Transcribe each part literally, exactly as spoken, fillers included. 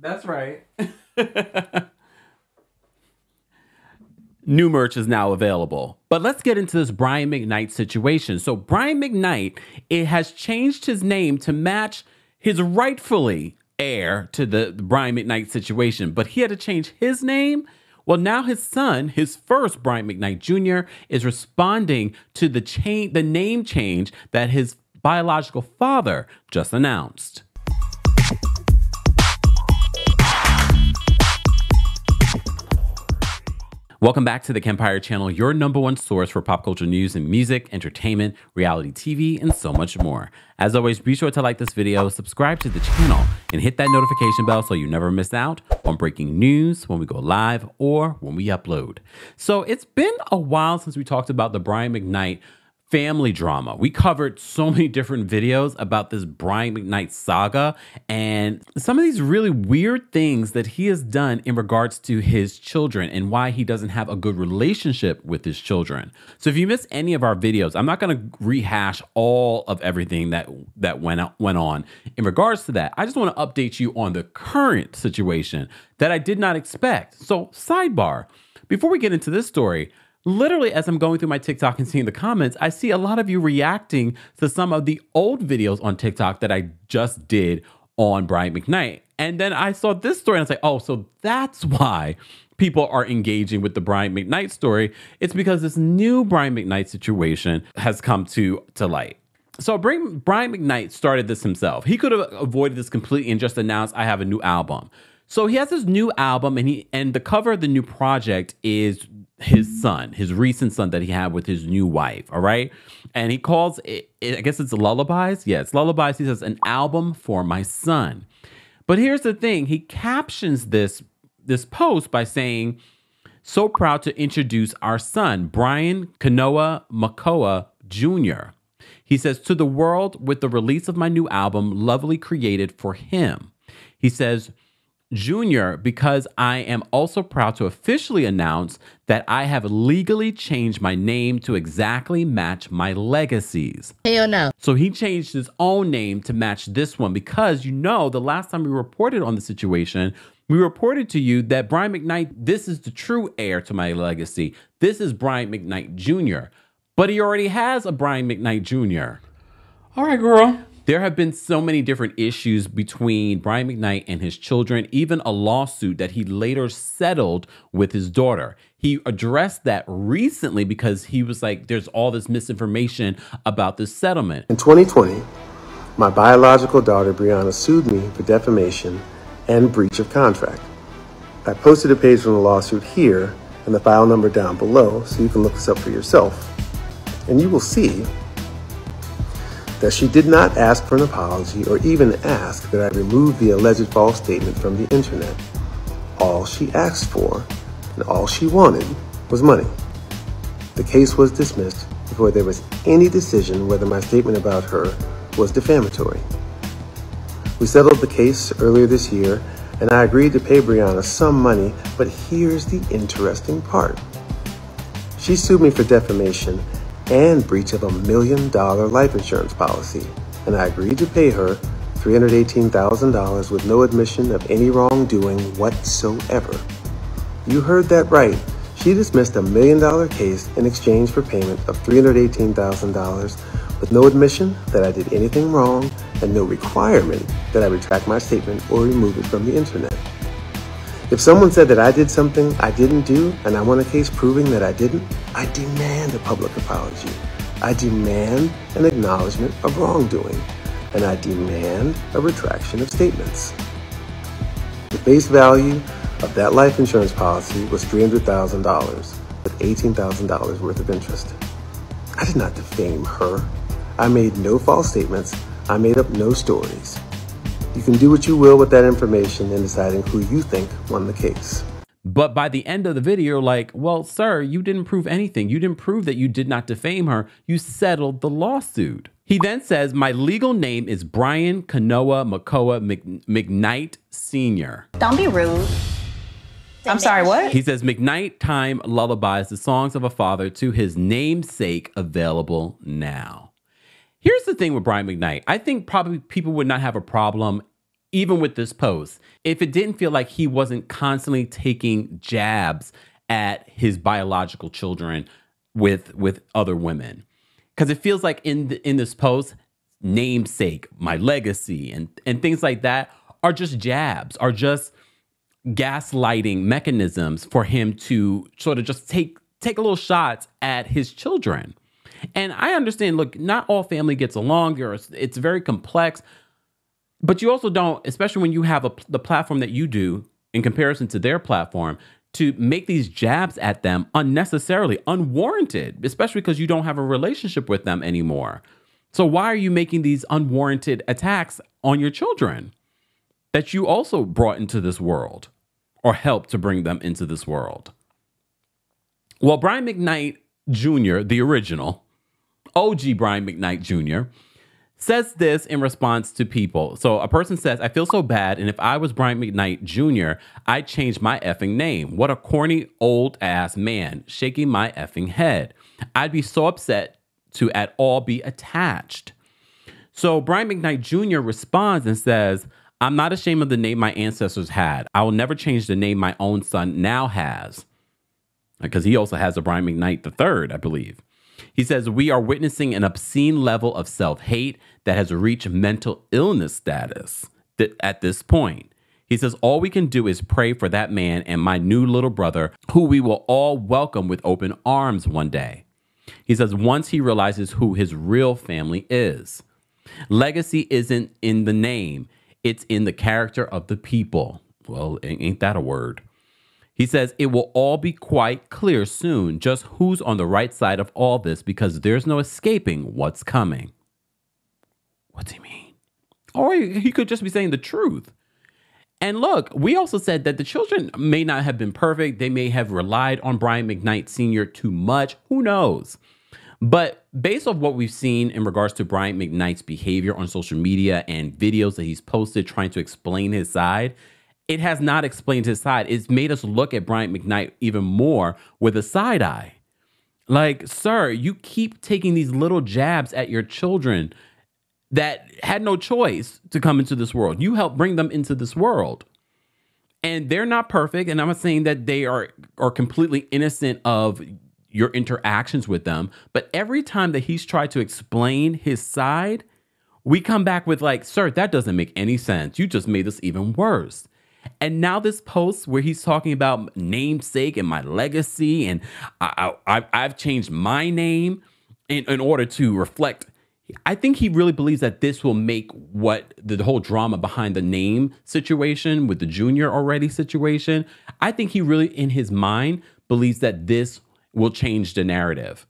That's right. New merch is now available. But let's get into this Brian McKnight situation. So Brian McKnight, it has changed his name to match his rightfully heir to the Brian McKnight situation. But he had to change his name. Well, now his son, his first Brian McKnight Junior, is responding to the, cha- the name change that his biological father just announced. Welcome back to the Kempire Channel, your number one source for pop culture news and music, entertainment, reality T V, and so much more. As always, be sure to like this video, subscribe to the channel, and hit that notification bell so you never miss out on breaking news when we go live or when we upload. So it's been a while since we talked about the Brian McKnight family drama. We covered so many different videos about this Brian McKnight saga and some of these really weird things that he has done in regards to his children and why he doesn't have a good relationship with his children. So if you missed any of our videos, I'm not going to rehash all of everything that that went out, went on in regards to that. I just want to update you on the current situation that I did not expect. So sidebar, before we get into this story, literally, as I'm going through my TikTok and seeing the comments, I see a lot of you reacting to some of the old videos on TikTok that I just did on Brian McKnight. And then I saw this story and I was like, oh, so that's why people are engaging with the Brian McKnight story. It's because this new Brian McKnight situation has come to, to light. So Brian McKnight started this himself. He could have avoided this completely and just announced, I have a new album. So he has his new album, and he and the cover of the new project is his son, his recent son that he had with his new wife, all right? And he calls it, I guess it's Lullabies? Yeah, it's Lullabies. He says, an album for my son. But here's the thing. He captions this, this post by saying, so proud to introduce our son, Brian Kanoa Makoa Junior He says, to the world with the release of my new album, lovely created for him. He says, Junior, because I am also proud to officially announce that I have legally changed my name to exactly match my legacies. Hell no. So he changed his own name to match this one because, you know, the last time we reported on the situation, we reported to you that Brian McKnight, this is the true heir to my legacy. This is Brian McKnight Junior But he already has a Brian McKnight Junior All right, girl. There have been so many different issues between Brian McKnight and his children, even a lawsuit that he later settled with his daughter. He addressed that recently because he was like, there's all this misinformation about this settlement. In twenty twenty, my biological daughter, Brianna, sued me for defamation and breach of contract. I posted a page from the lawsuit here and the file number down below so you can look this up for yourself. And you will see that she did not ask for an apology or even ask that I remove the alleged false statement from the internet. All she asked for and all she wanted was money. The case was dismissed before there was any decision whether my statement about her was defamatory. We settled the case earlier this year and I agreed to pay Brianna some money, but here's the interesting part. She sued me for defamation and breach of a million dollar life insurance policy, and I agreed to pay her three hundred eighteen thousand dollars with no admission of any wrongdoing whatsoever. You heard that right. She dismissed a million dollar case in exchange for payment of three hundred eighteen thousand dollars with no admission that I did anything wrong and no requirement that I retract my statement or remove it from the internet. If someone said that I did something I didn't do and I want a case proving that I didn't, I demand a public apology. I demand an acknowledgement of wrongdoing, and I demand a retraction of statements. The base value of that life insurance policy was three hundred thousand dollars with eighteen thousand dollars worth of interest. I did not defame her. I made no false statements. I made up no stories. You can do what you will with that information in deciding who you think won the case. But by the end of the video, like, well, sir, you didn't prove anything. You didn't prove that you did not defame her. You settled the lawsuit. He then says, my legal name is Brian Kanoa Makoa McKnight Senior Don't be rude. I'm sorry, what? He says, McKnight Time Lullabies, the songs of a father to his namesake, available now. Here's the thing with Brian McKnight. I think probably people would not have a problem even with this post, if it didn't feel like he wasn't constantly taking jabs at his biological children with with other women. Because it feels like in the, in this post, namesake, my legacy, and, and things like that are just jabs, are just gaslighting mechanisms for him to sort of just take take a little shots at his children. And I understand, look, not all family gets along, or it's very complex, but you also don't, especially when you have a, the platform that you do in comparison to their platform, to make these jabs at them unnecessarily, unwarranted, especially because you don't have a relationship with them anymore. So why are you making these unwarranted attacks on your children that you also brought into this world or helped to bring them into this world? Well, Brian McKnight Junior, the original, O G Brian McKnight Junior, says this in response to people. So a person says, I feel so bad, and if I was Brian McKnight Junior, I'd change my effing name. What a corny old ass man, shaking my effing head. I'd be so upset to at all be attached. So Brian McKnight Junior responds and says, I'm not ashamed of the name my ancestors had. I will never change the name my own son now has. Because he also has a Brian McKnight the third, I believe. He says, we are witnessing an obscene level of self-hate that has reached mental illness status th- at this point. He says, all we can do is pray for that man and my new little brother, who we will all welcome with open arms one day. He says, once he realizes who his real family is. Legacy isn't in the name. It's in the character of the people. Well, ain't that a word? He says, it will all be quite clear soon just who's on the right side of all this, because there's no escaping what's coming. What's he mean? Or he could just be saying the truth. And look, we also said that the children may not have been perfect. They may have relied on Brian McKnight Senior too much. Who knows? But based off what we've seen in regards to Brian McKnight's behavior on social media and videos that he's posted trying to explain his side, it has not explained his side. It's made us look at Brian McKnight even more with a side eye. Like, sir, you keep taking these little jabs at your children that had no choice to come into this world. You helped bring them into this world. And they're not perfect. And I'm not saying that they are, are completely innocent of your interactions with them. But every time that he's tried to explain his side, we come back with like, sir, that doesn't make any sense. You just made this even worse. And now this post where he's talking about namesake and my legacy, and I, I, I've changed my name in, in order to reflect. I think he really believes that this will make what the whole drama behind the name situation with the Junior already situation. I think he really, in his mind, believes that this will change the narrative.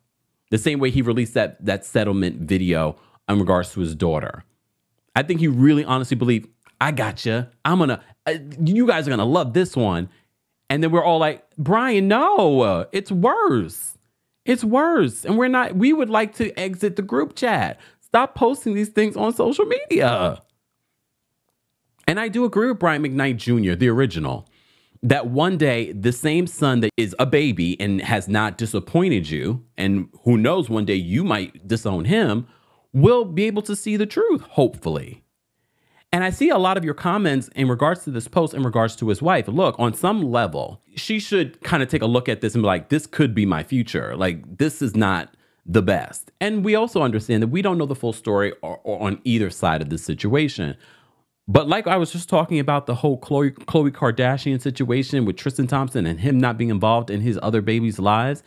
The same way he released that, that settlement video in regards to his daughter. I think he really honestly believed, I gotcha. I'm gonna, uh, you guys are gonna love this one. And then we're all like, Brian, no, it's worse. It's worse. And we're not, we would like to exit the group chat. Stop posting these things on social media. And I do agree with Brian McKnight Junior, the original, that one day the same son that is a baby and has not disappointed you, and who knows, one day you might disown him, will be able to see the truth, hopefully. And I see a lot of your comments in regards to this post in regards to his wife. Look, on some level, she should kind of take a look at this and be like, this could be my future. Like, this is not the best. And we also understand that we don't know the full story or, or on either side of this situation. But like I was just talking about the whole Khloe, Khloe Kardashian situation with Tristan Thompson and him not being involved in his other baby's lives.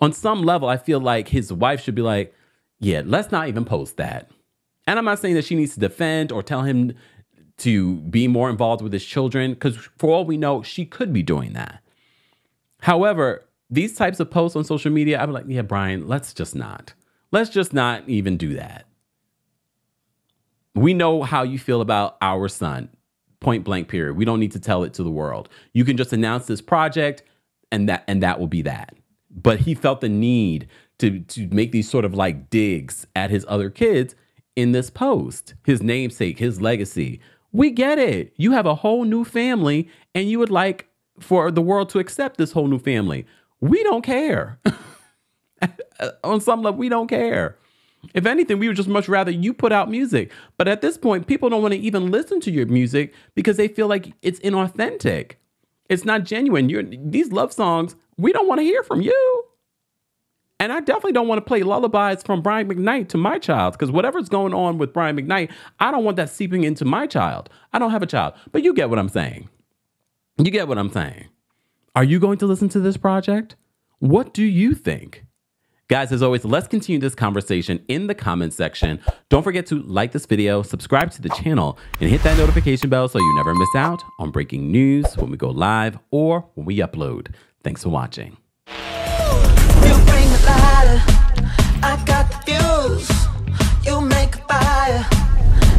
On some level, I feel like his wife should be like, yeah, let's not even post that. And I'm not saying that she needs to defend or tell him to be more involved with his children, because for all we know, she could be doing that. However, these types of posts on social media, I'm like, yeah, Brian, let's just not. Let's just not even do that. We know how you feel about our son, point blank period. We don't need to tell it to the world. You can just announce this project and that and that will be that. But he felt the need to, to make these sort of like digs at his other kids in this post, his namesake, his legacy. We get it. You have a whole new family and you would like for the world to accept this whole new family. We don't care. On some level, we don't care. If anything, we would just much rather you put out music. But at this point, people don't want to even listen to your music because they feel like it's inauthentic. It's not genuine. You're, these love songs, we don't want to hear from you. And I definitely don't want to play lullabies from Brian McKnight to my child, because whatever's going on with Brian McKnight, I don't want that seeping into my child. I don't have a child, but you get what I'm saying. You get what I'm saying. Are you going to listen to this project? What do you think? Guys, as always, let's continue this conversation in the comments section. Don't forget to like this video, subscribe to the channel, and hit that notification bell so you never miss out on breaking news when we go live or when we upload. Thanks for watching. You bring the lighter, I got the fuse. You make a fire,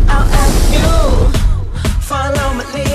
I'll ask you, follow my lead.